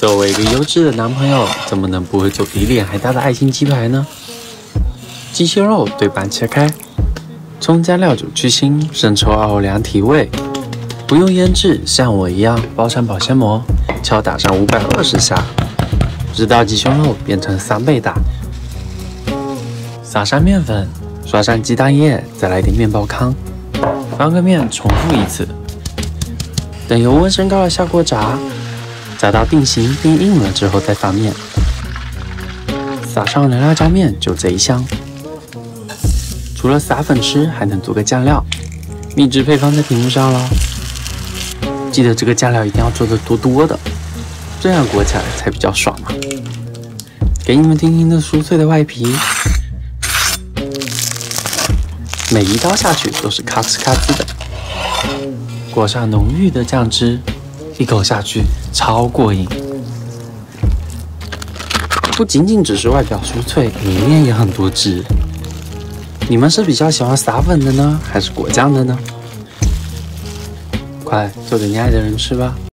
作为一个优质的男朋友，怎么能不会做比脸还大的爱心鸡排呢？鸡胸肉对半切开，葱加料酒去腥，生抽、二后梁提味，不用腌制，像我一样包上保鲜膜，敲打上520下，直到鸡胸肉变成3倍大。撒上面粉，刷上鸡蛋液，再来点面包糠，翻个面，重复一次。等油温升高了下锅炸。 炸到定型定硬了之后再翻面，撒上凉辣椒面就贼香。除了撒粉吃，还能做个酱料，秘制配方在屏幕上了。记得这个酱料一定要做的多多的，这样裹起来才比较爽嘛。给你们听听这酥脆的外皮，每一刀下去都是咔哧咔哧的，裹上浓郁的酱汁。 一口下去，超过瘾！不仅仅只是外表酥脆，里面也很多汁。你们是比较喜欢撒粉的呢，还是果酱的呢？快做给你爱的人吃吧！